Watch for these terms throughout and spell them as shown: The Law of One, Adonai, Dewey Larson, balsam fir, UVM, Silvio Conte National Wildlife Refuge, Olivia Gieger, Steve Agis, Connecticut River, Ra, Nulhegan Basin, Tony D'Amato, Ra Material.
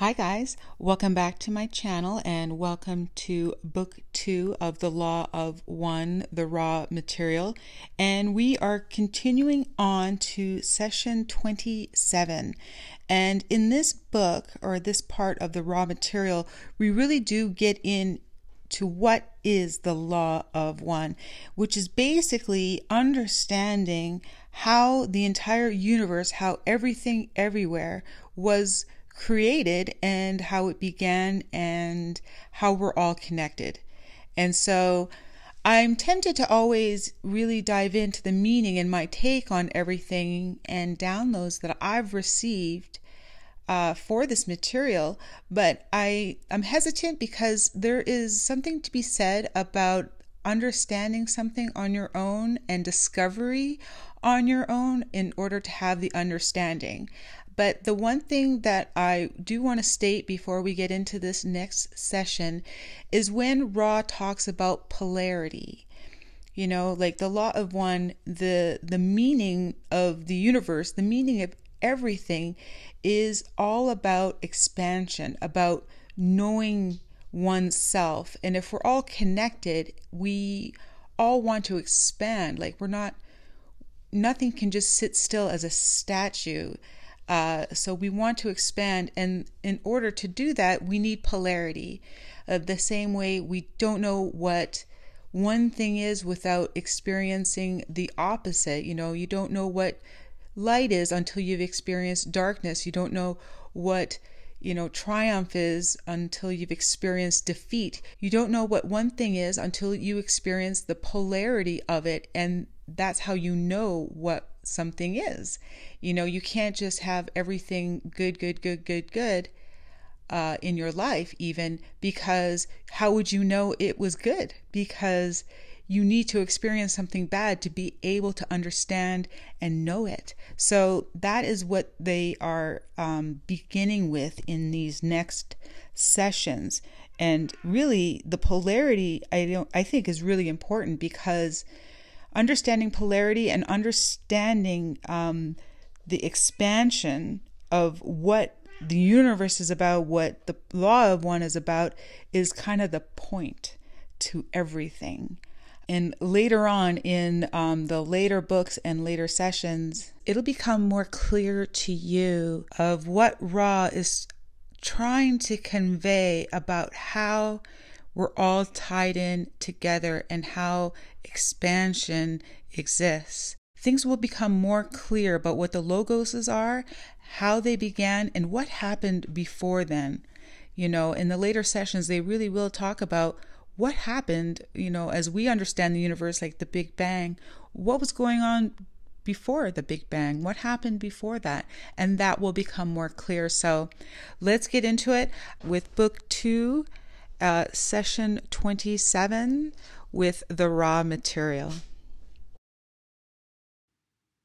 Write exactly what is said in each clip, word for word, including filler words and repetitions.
Hi guys, welcome back to my channel and welcome to book two of The Law of One, the Ra Material. And we are continuing on to session twenty-seven. And in this book, or this part of the Ra Material, we really do get in to what is the Law of One, which is basically understanding how the entire universe, how everything everywhere was created and how it began and how we're all connected. And so I'm tempted to always really dive into the meaning and my take on everything and downloads that I've received uh, for this material, but I, I'm hesitant because there is something to be said about understanding something on your own and discovery on your own in order to have the understanding. But the one thing that I do want to state before we get into this next session is when Ra talks about polarity, you know, like the Law of One, the the meaning of the universe, the meaning of everything is all about expansion, about knowing oneself. And if we're all connected, we all want to expand. Like we're not, nothing can just sit still as a statue. Uh, so we want to expand, and in order to do that, we need polarity. Uh, the same way we don't know what one thing is without experiencing the opposite. You know, you don't know what light is until you've experienced darkness. You don't know what, you know, triumph is until you've experienced defeat. You don't know what one thing is until you experience the polarity of it, and that's how you know what something is. You know, you can't just have everything good, good, good, good, good uh, in your life even, because how would you know it was good? Because you need to experience something bad to be able to understand and know it. So that is what they are um, beginning with in these next sessions. And really the polarity, I don't, I think is really important, because understanding polarity and understanding um, the expansion of what the universe is about, what the Law of One is about, is kind of the point to everything. And later on in um, the later books and later sessions, it'll become more clear to you of what Ra is trying to convey about how we're all tied in together and how expansion exists. Things will become more clear about what the logoses are, how they began, and what happened before then. You know, in the later sessions, they really will talk about what happened, you know, as we understand the universe, like the Big Bang, what was going on before the Big Bang, what happened before that, and that will become more clear. So let's get into it with book two, Uh, session twenty-seven, with the Ra Material.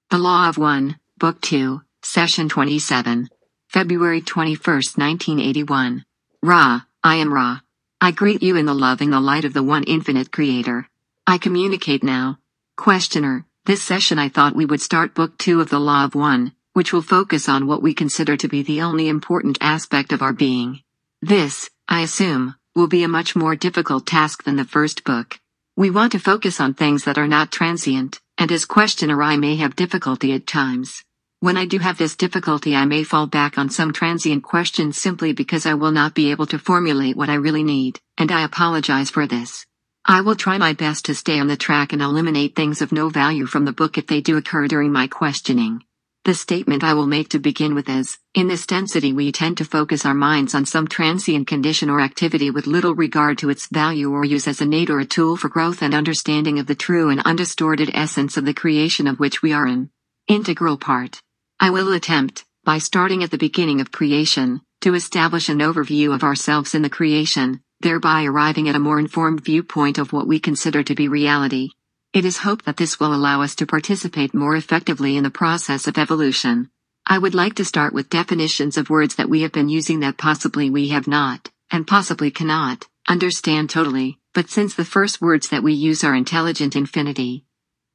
The Law of One, Book two, Session twenty-seven. February twenty-first, nineteen eighty-one. Ra, I am Ra. I greet you in the love and the light of the one infinite creator. I communicate now. Questioner, this session I thought we would start Book two of the Law of One, which will focus on what we consider to be the only important aspect of our being. This, I assume, will be a much more difficult task than the first book. We want to focus on things that are not transient, and as questioner I may have difficulty at times. When I do have this difficulty I may fall back on some transient questions simply because I will not be able to formulate what I really need, and I apologize for this. I will try my best to stay on the track and eliminate things of no value from the book if they do occur during my questioning. The statement I will make to begin with is, in this density we tend to focus our minds on some transient condition or activity with little regard to its value or use as an aid or a tool for growth and understanding of the true and undistorted essence of the creation of which we are an integral part. I will attempt, by starting at the beginning of creation, to establish an overview of ourselves in the creation, thereby arriving at a more informed viewpoint of what we consider to be reality. It is hoped that this will allow us to participate more effectively in the process of evolution. I would like to start with definitions of words that we have been using that possibly we have not, and possibly cannot, understand totally, but since the first words that we use are intelligent infinity.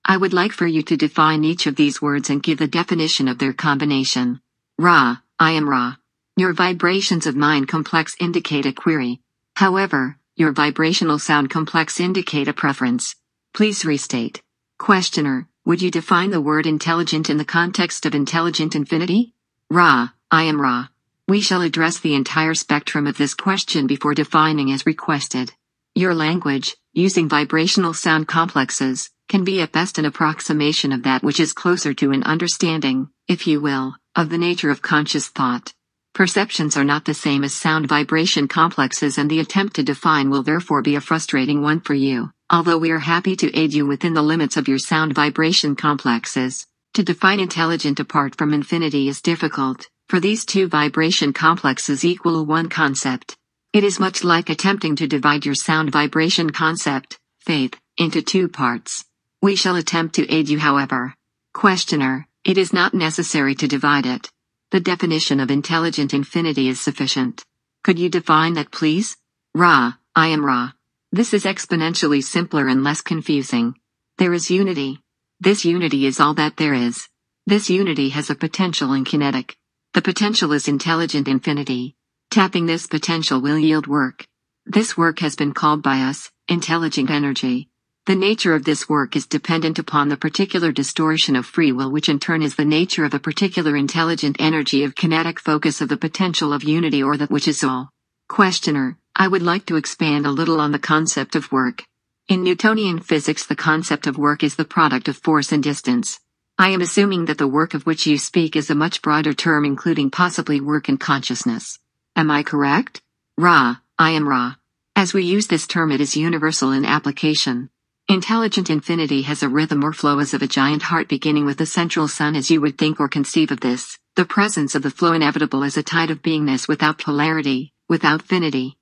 I would like for you to define each of these words and give the definition of their combination. Ra, I am Ra. Your vibrations of mind complex indicate a query. However, your vibrational sound complex indicate a preference. Please restate. Questioner, would you define the word intelligent in the context of intelligent infinity? Ra, I am Ra. We shall address the entire spectrum of this question before defining as requested. Your language, using vibrational sound complexes, can be at best an approximation of that which is closer to an understanding, if you will, of the nature of conscious thought. Perceptions are not the same as sound vibration complexes, and the attempt to define will therefore be a frustrating one for you, although we are happy to aid you within the limits of your sound vibration complexes. To define intelligent apart from infinity is difficult, for these two vibration complexes equal one concept. It is much like attempting to divide your sound vibration concept, faith, into two parts. We shall attempt to aid you, however. Questioner, it is not necessary to divide it. The definition of intelligent infinity is sufficient. Could you define that, please? Ra, I am Ra. This is exponentially simpler and less confusing. There is unity. This unity is all that there is. This unity has a potential in kinetic. The potential is intelligent infinity. Tapping this potential will yield work. This work has been called by us intelligent energy. The nature of this work is dependent upon the particular distortion of free will, which in turn is the nature of a particular intelligent energy of kinetic focus of the potential of unity, or that which is all. Questioner, I would like to expand a little on the concept of work. In Newtonian physics, the concept of work is the product of force and distance. I am assuming that the work of which you speak is a much broader term, including possibly work and consciousness. Am I correct? Ra, I am Ra. As we use this term, it is universal in application. Intelligent infinity has a rhythm or flow as of a giant heart, beginning with the central sun, as you would think or conceive of this. The presence of the flow inevitable is a tide of beingness without polarity, without finity.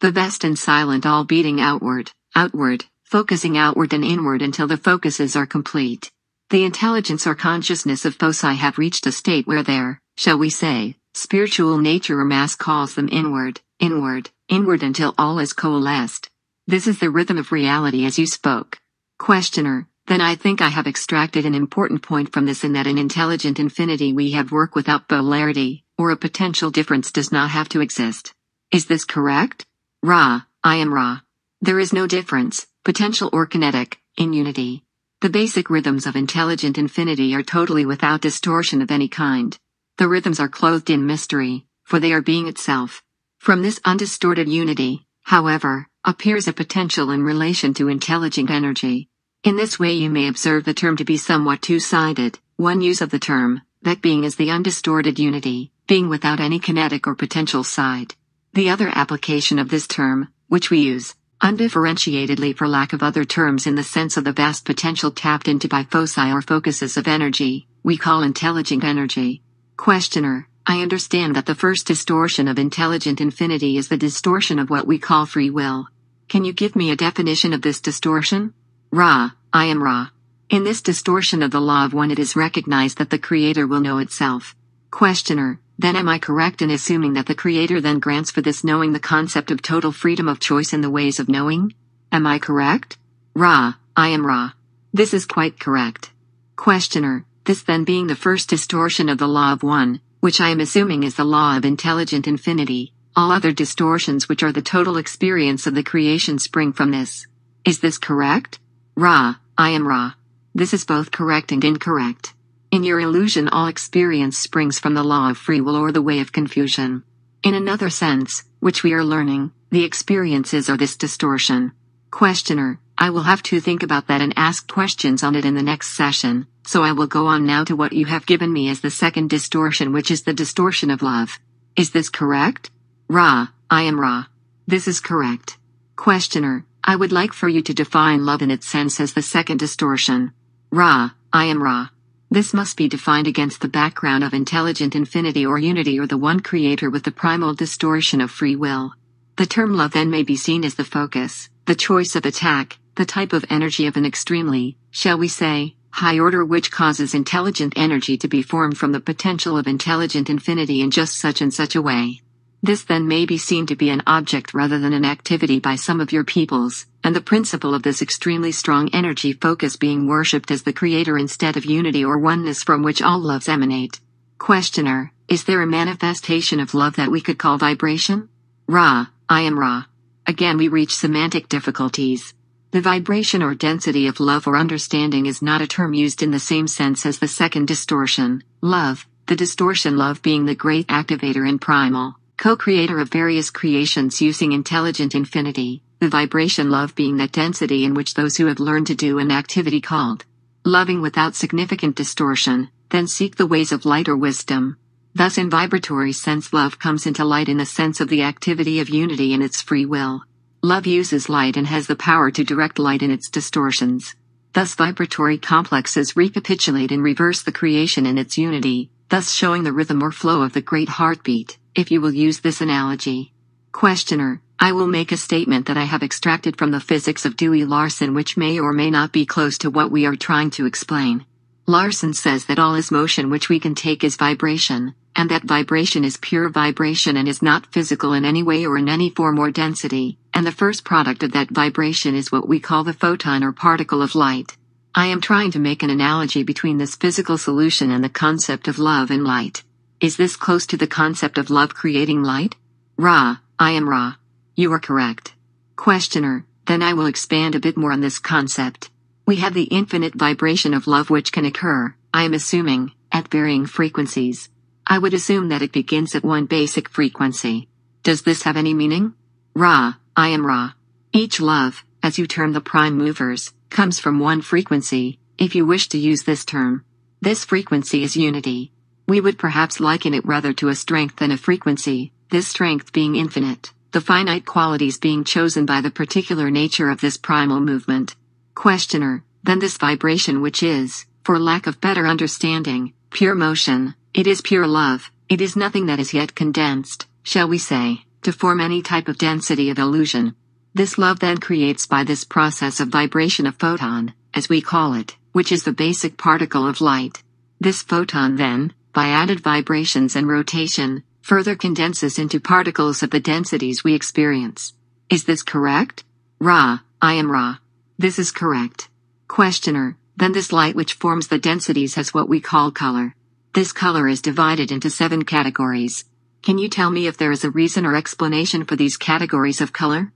The vast and silent all beating outward, outward, focusing outward and inward until the focuses are complete. The intelligence or consciousness of foci have reached a state where their, shall we say, spiritual nature or mass calls them inward, inward, inward until all is coalesced. This is the rhythm of reality as you spoke. Questioner, then I think I have extracted an important point from this, in that in intelligent infinity we have work without polarity, or a potential difference does not have to exist. Is this correct? Ra, I am Ra. There is no difference, potential or kinetic, in unity. The basic rhythms of intelligent infinity are totally without distortion of any kind. The rhythms are clothed in mystery, for they are being itself. From this undistorted unity, however, appears a potential in relation to intelligent energy. In this way you may observe the term to be somewhat two-sided. One use of the term, that being is the undistorted unity, being without any kinetic or potential side. The other application of this term, which we use undifferentiatedly for lack of other terms in the sense of the vast potential tapped into by foci or focuses of energy, we call intelligent energy. Questioner, I understand that the first distortion of intelligent infinity is the distortion of what we call free will. Can you give me a definition of this distortion? Ra, I am Ra. In this distortion of the law of one, it is recognized that the Creator will know itself. Questioner, then am I correct in assuming that the Creator then grants for this knowing the concept of total freedom of choice in the ways of knowing? Am I correct? Ra, I am Ra. This is quite correct. Questioner, this then being the first distortion of the law of one, which I am assuming is the law of intelligent infinity, all other distortions which are the total experience of the creation spring from this. Is this correct? Ra, I am Ra. This is both correct and incorrect. In your illusion, all experience springs from the law of free will or the way of confusion. In another sense, which we are learning, the experiences are this distortion. Questioner, I will have to think about that and ask questions on it in the next session, so I will go on now to what you have given me as the second distortion, which is the distortion of love. Is this correct? Ra, I am Ra. This is correct. Questioner, I would like for you to define love in its sense as the second distortion. Ra, I am Ra. This must be defined against the background of intelligent infinity or unity or the one creator with the primal distortion of free will. The term love then may be seen as the focus, the choice of attack, the type of energy of an extremely, shall we say, high order, which causes intelligent energy to be formed from the potential of intelligent infinity in just such and such a way. This then may be seen to be an object rather than an activity by some of your peoples, and the principle of this extremely strong energy focus being worshipped as the creator instead of unity or oneness from which all loves emanate. Questioner, Is there a manifestation of love that we could call vibration? Ra, I am Ra. Again we reach semantic difficulties. The vibration or density of love or understanding is not a term used in the same sense as the second distortion, love, the distortion love being the great activator and primal, co-creator of various creations using intelligent infinity, the vibration love being that density in which those who have learned to do an activity called loving without significant distortion, then seek the ways of light or wisdom. Thus in vibratory sense love comes into light in the sense of the activity of unity in its free will. Love uses light and has the power to direct light in its distortions. Thus vibratory complexes recapitulate and reverse the creation in its unity, thus showing the rhythm or flow of the great heartbeat, if you will use this analogy. Questioner, I will make a statement that I have extracted from the physics of Dewey Larson which may or may not be close to what we are trying to explain. Larson says that all is motion which we can take is vibration, and that vibration is pure vibration and is not physical in any way or in any form or density. And the first product of that vibration is what we call the photon or particle of light. I am trying to make an analogy between this physical solution and the concept of love and light. Is this close to the concept of love creating light? Ra, I am Ra. You are correct. Questioner, then I will expand a bit more on this concept. We have the infinite vibration of love which can occur, I am assuming, at varying frequencies. I would assume that it begins at one basic frequency. Does this have any meaning? Ra, I am Ra. Each love, as you term the prime movers, comes from one frequency, if you wish to use this term. This frequency is unity. We would perhaps liken it rather to a strength than a frequency, this strength being infinite, the finite qualities being chosen by the particular nature of this primal movement. Questioner, then this vibration which is, for lack of better understanding, pure motion, it is pure love, it is nothing that is yet condensed, shall we say, to form any type of density of illusion. This love then creates by this process of vibration a photon, as we call it, which is the basic particle of light. This photon then, by added vibrations and rotation, further condenses into particles of the densities we experience. Is this correct? Ra, I am Ra. This is correct. Questioner, then this light which forms the densities has what we call color. This color is divided into seven categories. Can you tell me if there is a reason or explanation for these categories of color?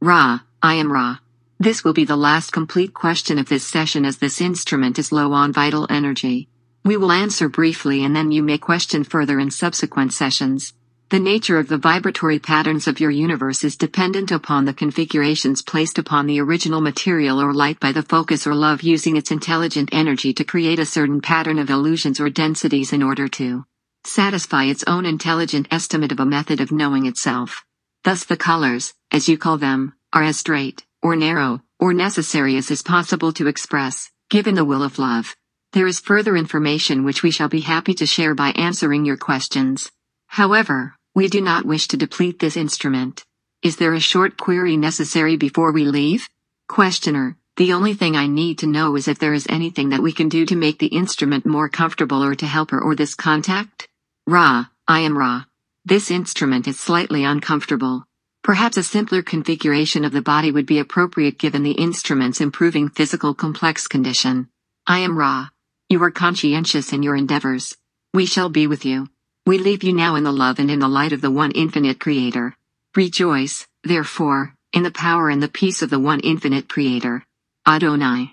Ra, I am Ra. This will be the last complete question of this session as this instrument is low on vital energy. We will answer briefly and then you may question further in subsequent sessions. The nature of the vibratory patterns of your universe is dependent upon the configurations placed upon the original material or light by the focus or love using its intelligent energy to create a certain pattern of illusions or densities in order to satisfy its own intelligent estimate of a method of knowing itself. Thus the colors, as you call them, are as straight, or narrow, or necessary as is possible to express, given the will of love. There is further information which we shall be happy to share by answering your questions. However, we do not wish to deplete this instrument. Is there a short query necessary before we leave? Questioner, the only thing I need to know is if there is anything that we can do to make the instrument more comfortable or to help her or this contact? Ra, I am Ra. This instrument is slightly uncomfortable. Perhaps a simpler configuration of the body would be appropriate given the instrument's improving physical complex condition. I am Ra. You are conscientious in your endeavors. We shall be with you. We leave you now in the love and in the light of the one infinite creator. Rejoice, therefore, in the power and the peace of the one infinite creator. Adonai.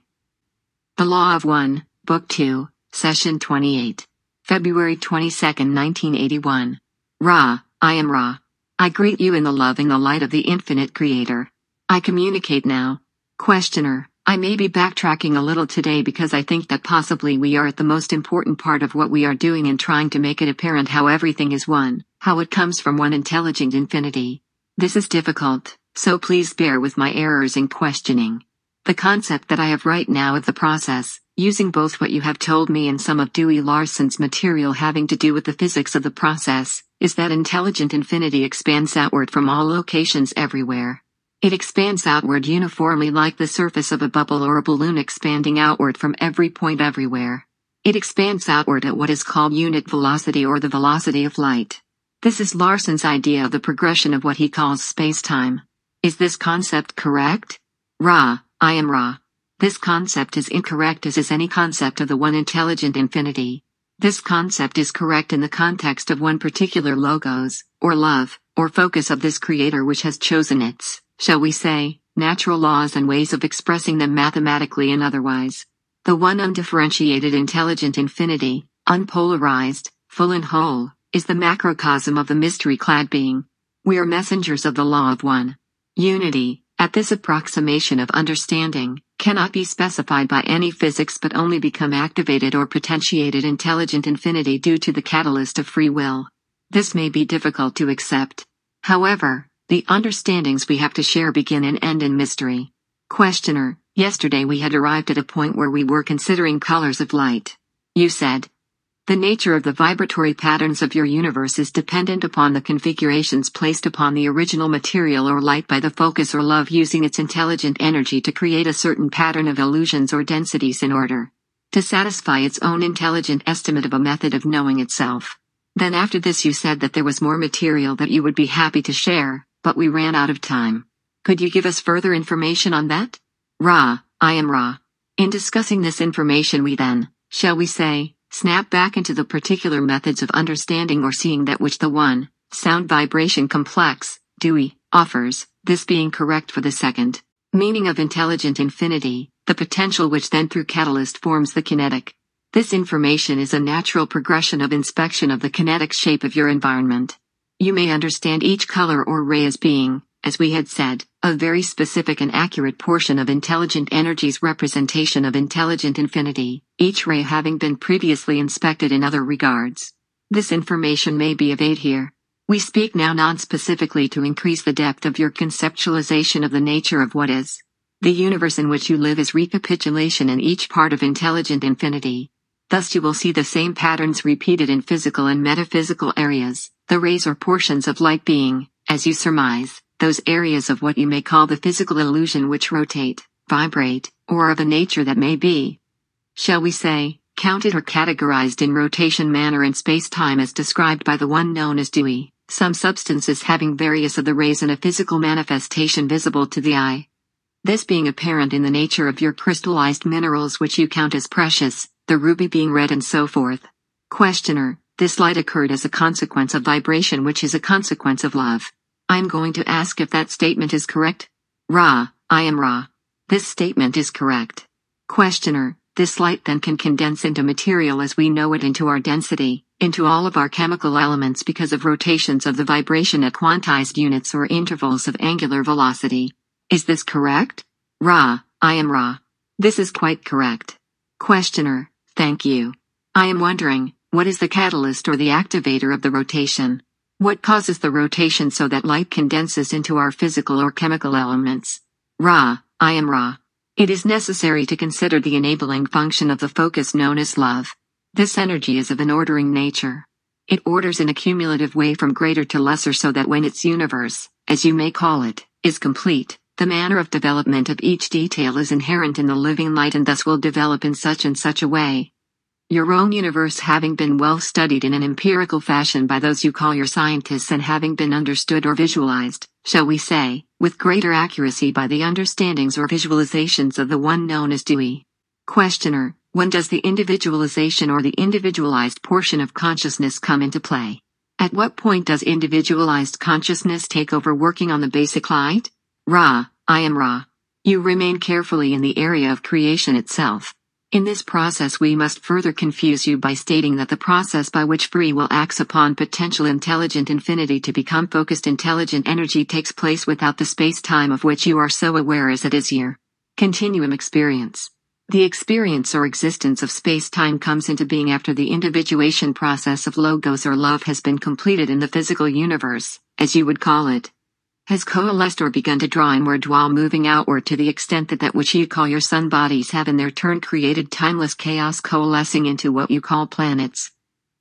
The Law of One, Book two, Session twenty-eight. February twenty-second, nineteen eighty-one. Ra, I am Ra. I greet you in the love and the light of the infinite creator. I communicate now. Questioner, I may be backtracking a little today because I think that possibly we are at the most important part of what we are doing in trying to make it apparent how everything is one, how it comes from one intelligent infinity. This is difficult, so please bear with my errors in questioning. The concept that I have right now of the process, using both what you have told me and some of Dewey Larson's material having to do with the physics of the process, is that intelligent infinity expands outward from all locations everywhere. It expands outward uniformly like the surface of a bubble or a balloon expanding outward from every point everywhere. It expands outward at what is called unit velocity or the velocity of light. This is Larson's idea of the progression of what he calls space-time. Is this concept correct? Ra, I am Ra. This concept is incorrect as is any concept of the one intelligent infinity. This concept is correct in the context of one particular logos, or love, or focus of this creator which has chosen its, shall we say, natural laws and ways of expressing them mathematically and otherwise. The one undifferentiated intelligent infinity, unpolarized, full and whole, is the macrocosm of the mystery-clad being. We are messengers of the law of one. Unity, at this approximation of understanding, cannot be specified by any physics but only become activated or potentiated intelligent infinity due to the catalyst of free will. This may be difficult to accept. However, the understandings we have to share begin and end in mystery. Questioner, yesterday we had arrived at a point where we were considering colors of light. You said, the nature of the vibratory patterns of your universe is dependent upon the configurations placed upon the original material or light by the focus or love using its intelligent energy to create a certain pattern of illusions or densities in order to satisfy its own intelligent estimate of a method of knowing itself. Then after this you said that there was more material that you would be happy to share, but we ran out of time. Could you give us further information on that? Ra, I am Ra. In discussing this information we then, shall we say, snap back into the particular methods of understanding or seeing that which the one, sound vibration complex, Dewey, offers, this being correct for the second meaning of intelligent infinity, the potential which then through catalyst forms the kinetic. This information is a natural progression of inspection of the kinetic shape of your environment. You may understand each color or ray as being, as we had said, a very specific and accurate portion of intelligent energy's representation of intelligent infinity, each ray having been previously inspected in other regards. This information may be of aid here. We speak now non-specifically to increase the depth of your conceptualization of the nature of what is. The universe in which you live is recapitulation in each part of intelligent infinity. Thus you will see the same patterns repeated in physical and metaphysical areas, the rays or portions of light being, as you surmise, those areas of what you may call the physical illusion which rotate, vibrate, or are of a nature that may be, shall we say, counted or categorized in rotation manner in space-time as described by the one known as Dewey, some substances having various of the rays in a physical manifestation visible to the eye. This being apparent in the nature of your crystallized minerals which you count as precious, the ruby being red and so forth. Questioner, this light occurred as a consequence of vibration which is a consequence of love. I am going to ask if that statement is correct. Ra, I am Ra. This statement is correct. Questioner, this light then can condense into material as we know it into our density, into all of our chemical elements because of rotations of the vibration at quantized units or intervals of angular velocity. Is this correct? Ra, I am Ra. This is quite correct. Questioner, thank you. I am wondering, what is the catalyst or the activator of the rotation? What causes the rotation so that light condenses into our physical or chemical elements? Ra, I am Ra. It is necessary to consider the enabling function of the focus known as love. This energy is of an ordering nature. It orders in a cumulative way from greater to lesser so that when its universe, as you may call it, is complete, the manner of development of each detail is inherent in the living light and thus will develop in such and such a way. Your own universe having been well studied in an empirical fashion by those you call your scientists and having been understood or visualized, shall we say, with greater accuracy by the understandings or visualizations of the one known as Dewey. Questioner, when does the individualization or the individualized portion of consciousness come into play? At what point does individualized consciousness take over working on the basic light? Ra, I am Ra. You remain carefully in the area of creation itself. In this process we must further confuse you by stating that the process by which free will acts upon potential intelligent infinity to become focused intelligent energy takes place without the space-time of which you are so aware as it is your continuum experience. The experience or existence of space-time comes into being after the individuation process of logos or love has been completed in the physical universe, as you would call it, has coalesced or begun to draw inward while moving outward to the extent that that which you call your sun bodies have in their turn created timeless chaos coalescing into what you call planets.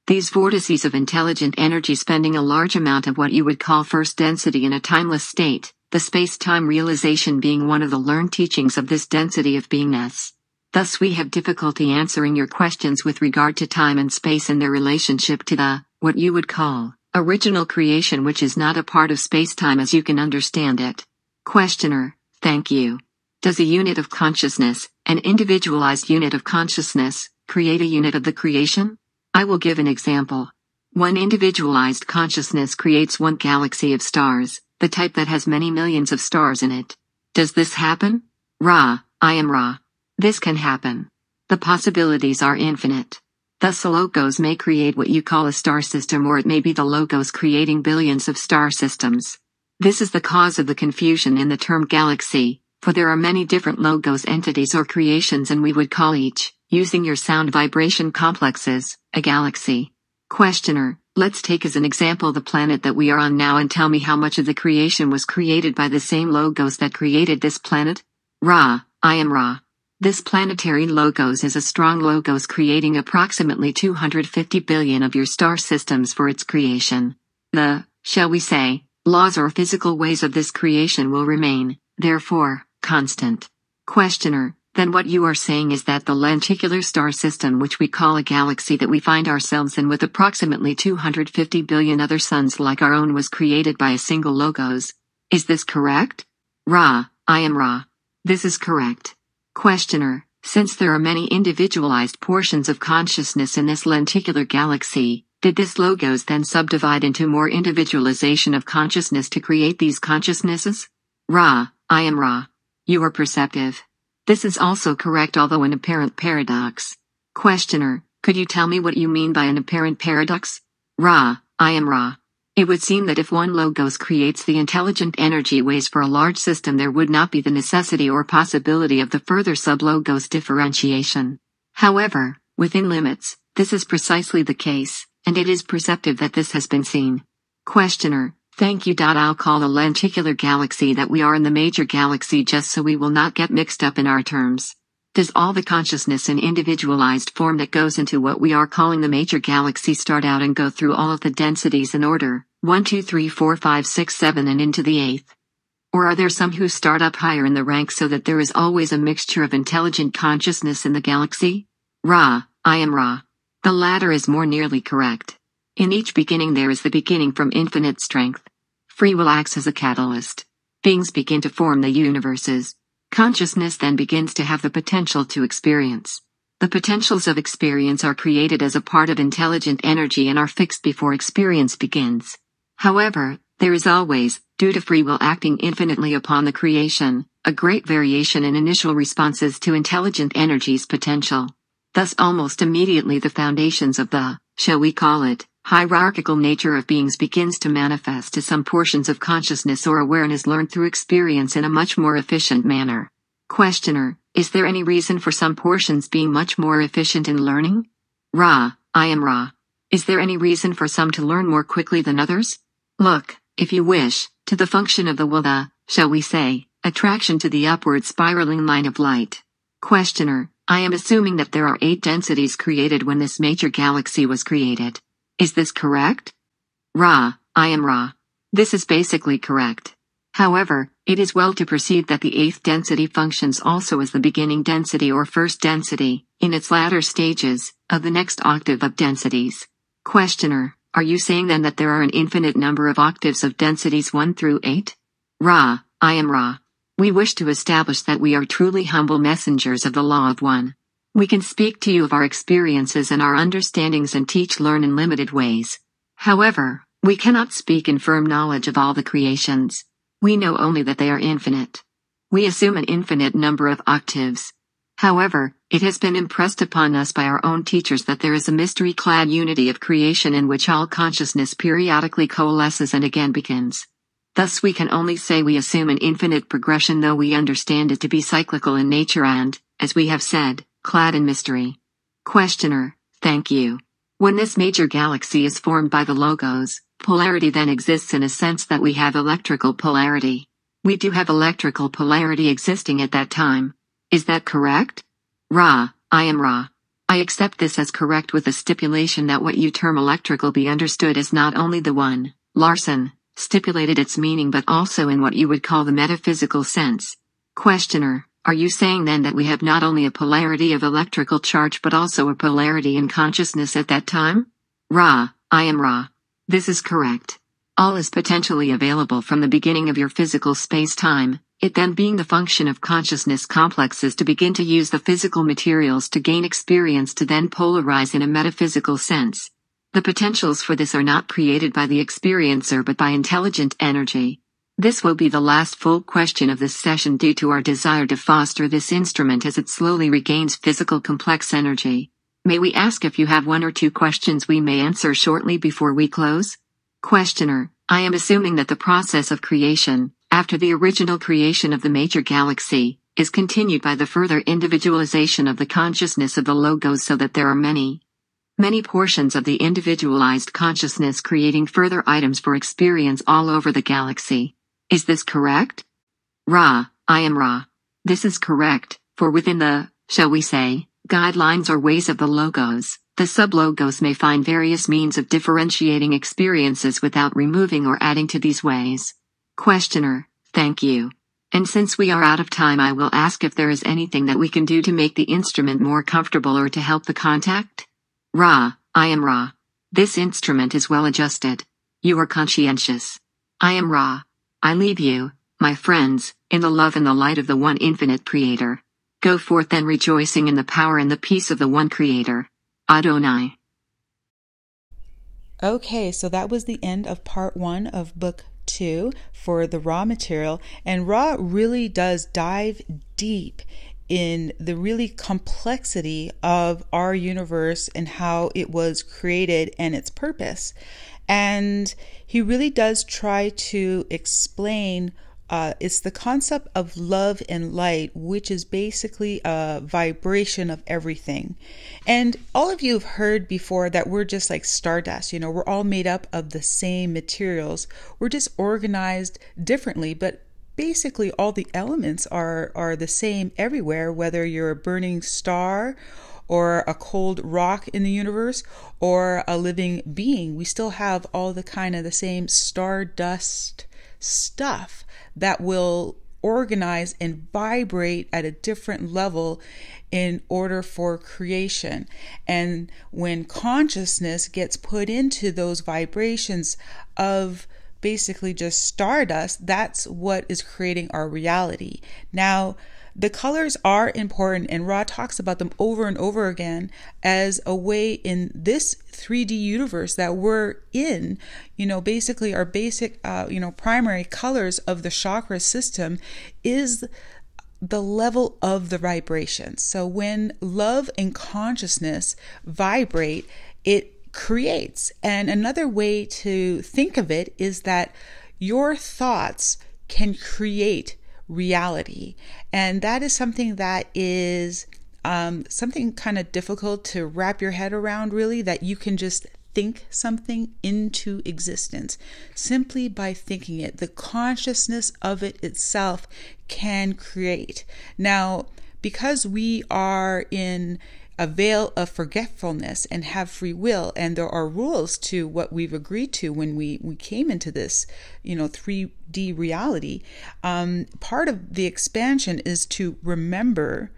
These vortices of intelligent energy spending a large amount of what you would call first density in a timeless state, the space-time realization being one of the learned teachings of this density of beingness. Thus we have difficulty answering your questions with regard to time and space and their relationship to the, what you would call, original creation which is not a part of space-time as you can understand it. Questioner, thank you. Does a unit of consciousness, an individualized unit of consciousness, create a unit of the creation? I will give an example. One individualized consciousness creates one galaxy of stars, the type that has many millions of stars in it. Does this happen? Ra, I am Ra. This can happen. The possibilities are infinite. Thus a logos may create what you call a star system, or it may be the logos creating billions of star systems. This is the cause of the confusion in the term galaxy, for there are many different logos entities or creations, and we would call each, using your sound vibration complexes, a galaxy. Questioner, let's take as an example the planet that we are on now, and tell me how much of the creation was created by the same logos that created this planet? Ra, I am Ra. This planetary logos is a strong logos creating approximately two hundred fifty billion of your star systems for its creation. The, shall we say, laws or physical ways of this creation will remain, therefore, constant. Questioner, then what you are saying is that the lenticular star system, which we call a galaxy that we find ourselves in with approximately two hundred fifty billion other suns like our own, was created by a single logos. Is this correct? Ra, I am Ra. This is correct. Questioner, since there are many individualized portions of consciousness in this lenticular galaxy, did this logos then subdivide into more individualization of consciousness to create these consciousnesses? Ra, I am Ra. You are perceptive. This is also correct, although an apparent paradox. Questioner, could you tell me what you mean by an apparent paradox? Ra, I am Ra. It would seem that if one logos creates the intelligent energy waves for a large system, there would not be the necessity or possibility of the further sub-logos differentiation. However, within limits, this is precisely the case, and it is perceptive that this has been seen. Questioner, thank you. I'll call the lenticular galaxy that we are in the major galaxy, just so we will not get mixed up in our terms. Does all the consciousness in individualized form that goes into what we are calling the major galaxy start out and go through all of the densities in order, one, two, three, four, five, six, seven and into the eighth? Or are there some who start up higher in the rank so that there is always a mixture of intelligent consciousness in the galaxy? Ra, I am Ra. The latter is more nearly correct. In each beginning there is the beginning from infinite strength. Free will acts as a catalyst. Things begin to form the universes. Consciousness then begins to have the potential to experience. The potentials of experience are created as a part of intelligent energy and are fixed before experience begins. However, there is always, due to free will acting infinitely upon the creation, a great variation in initial responses to intelligent energy's potential. Thus almost immediately the foundations of the, shall we call it, hierarchical nature of beings begins to manifest as some portions of consciousness or awareness learned through experience in a much more efficient manner. Questioner, is there any reason for some portions being much more efficient in learning? Ra, I am Ra. Is there any reason for some to learn more quickly than others? Look, if you wish, to the function of the will, the, shall we say, attraction to the upward spiraling line of light. Questioner, I am assuming that there are eight densities created when this major galaxy was created. Is this correct? Ra, I am Ra. This is basically correct. However, it is well to perceive that the eighth density functions also as the beginning density or first density, in its latter stages, of the next octave of densities. Questioner, are you saying then that there are an infinite number of octaves of densities one through eight? Ra, I am Ra. We wish to establish that we are truly humble messengers of the Law of One. We can speak to you of our experiences and our understandings and teach, learn in limited ways. However, we cannot speak in firm knowledge of all the creations. We know only that they are infinite. We assume an infinite number of octaves. However, it has been impressed upon us by our own teachers that there is a mystery-clad unity of creation in which all consciousness periodically coalesces and again begins. Thus we can only say we assume an infinite progression, though we understand it to be cyclical in nature and, as we have said, clad in mystery. Questioner, thank you. When this major galaxy is formed by the logos, polarity then exists in a sense that we have electrical polarity. We do have electrical polarity existing at that time. Is that correct? Ra, I am Ra. I accept this as correct, with the stipulation that what you term electrical be understood as not only the one, Larson, stipulated its meaning, but also in what you would call the metaphysical sense. Questioner, are you saying then that we have not only a polarity of electrical charge but also a polarity in consciousness at that time? Ra, I am Ra. This is correct. All is potentially available from the beginning of your physical space-time, It then being the function of consciousness complexes to begin to use the physical materials to gain experience to then polarize in a metaphysical sense. The potentials for this are not created by the experiencer but by intelligent energy. This will be the last full question of this session due to our desire to foster this instrument as it slowly regains physical complex energy. May we ask if you have one or two questions we may answer shortly before we close? Questioner, I am assuming that the process of creation, after the original creation of the major galaxy, is continued by the further individualization of the consciousness of the Logos so that there are many, many portions of the individualized consciousness creating further items for experience all over the galaxy. Is this correct? Ra, I am Ra. This is correct, for within the, shall we say, guidelines or ways of the Logos, the sub-Logos may find various means of differentiating experiences without removing or adding to these ways. Questioner, thank you. And since we are out of time, I will ask if there is anything that we can do to make the instrument more comfortable or to help the contact? Ra, I am Ra. This instrument is well adjusted. You are conscientious. I am Ra. I leave you, my friends, in the love and the light of the one infinite Creator. Go forth then rejoicing in the power and the peace of the one Creator. Adonai. Okay, so that was the end of part one of book two for the Ra Material. And Ra really does dive deep in the really complexity of our universe and how it was created and its purpose. And he really does try to explain, uh, it's the concept of love and light, which is basically a vibration of everything. And all of you have heard before that we're just like stardust, you know, we're all made up of the same materials. We're just organized differently, but basically all the elements are, are the same everywhere, whether you're a burning star or a cold rock in the universe, or a living being. We still have all the kind of the same stardust stuff that will organize and vibrate at a different level in order for creation. And when consciousness gets put into those vibrations of basically just stardust, that's what is creating our reality. Now, the colors are important, and Ra talks about them over and over again as a way in this three D universe that we're in, you know, basically our basic, uh, you know, primary colors of the chakra system is the level of the vibration. So when love and consciousness vibrate, it creates. And another way to think of it is that your thoughts can create reality. And that is something that is um, something kind of difficult to wrap your head around, really, that you can just think something into existence simply by thinking it. The consciousness of it itself can create. Now, because we are in a veil of forgetfulness and have free will, and there are rules to what we've agreed to when we, we came into this, you know, three D reality. Um, part of the expansion is to remember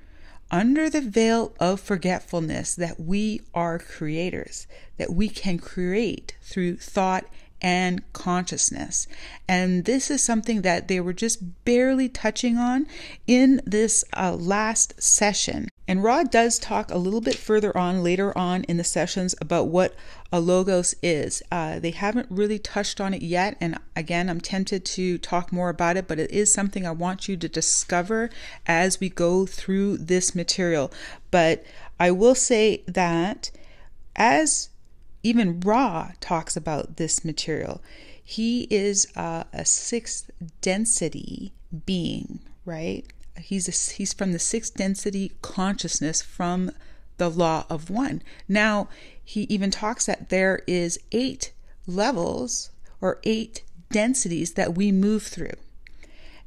under the veil of forgetfulness that we are creators, that we can create through thought and consciousness. And this is something that they were just barely touching on in this uh, last session. And Ra does talk a little bit further on later on in the sessions about what a Logos is. Uh, they haven't really touched on it yet, and again, I'm tempted to talk more about it, but it is something I want you to discover as we go through this material. But I will say that as even Ra talks about this material, he is uh, a sixth density being, right? He's a, he's from the sixth density consciousness from the Law of One. Now, he even talks that there is eight levels or eight densities that we move through.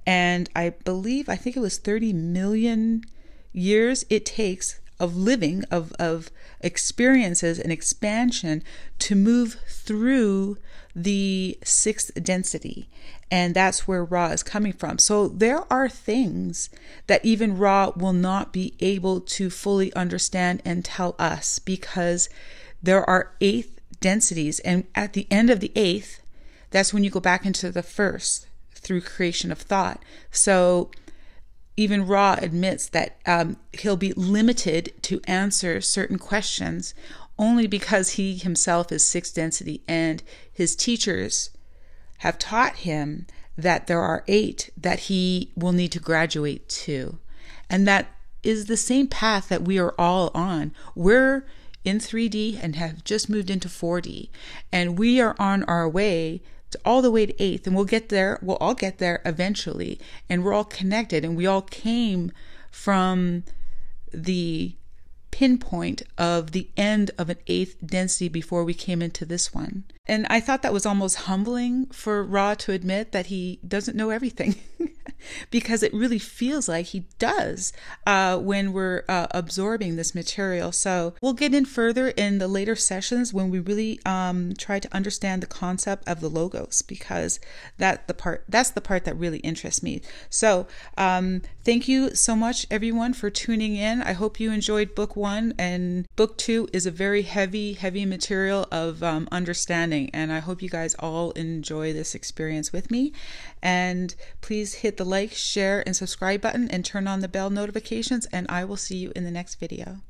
And I believe, I think it was thirty million years it takes of living, of, of experiences and expansion to move through the sixth density. And that's where Ra is coming from. So there are things that even Ra will not be able to fully understand and tell us, because there are eighth densities. And at the end of the eighth, that's when you go back into the first through creation of thought. So even Ra admits that um, he'll be limited to answer certain questions only because he himself is sixth density, and his teachers have taught him that there are eight that he will need to graduate to. And that is the same path that we are all on. We're in three D and have just moved into four D, and we are on our way to all the way to eighth, and we'll get there. We'll all get there eventually, and we're all connected, and we all came from the pinpoint of the end of an eighth density before we came into this one. And I thought that was almost humbling for Ra to admit that he doesn't know everything, because it really feels like he does uh, when we're uh, absorbing this material. So we'll get in further in the later sessions when we really um, try to understand the concept of the logos, because that the part that's the part that really interests me. So um, thank you so much, everyone, for tuning in. I hope you enjoyed book one. One and book two is a very heavy, heavy material of um, understanding, and I hope you guys all enjoy this experience with me. And please hit the like, share, and subscribe button, and turn on the bell notifications, and I will see you in the next video.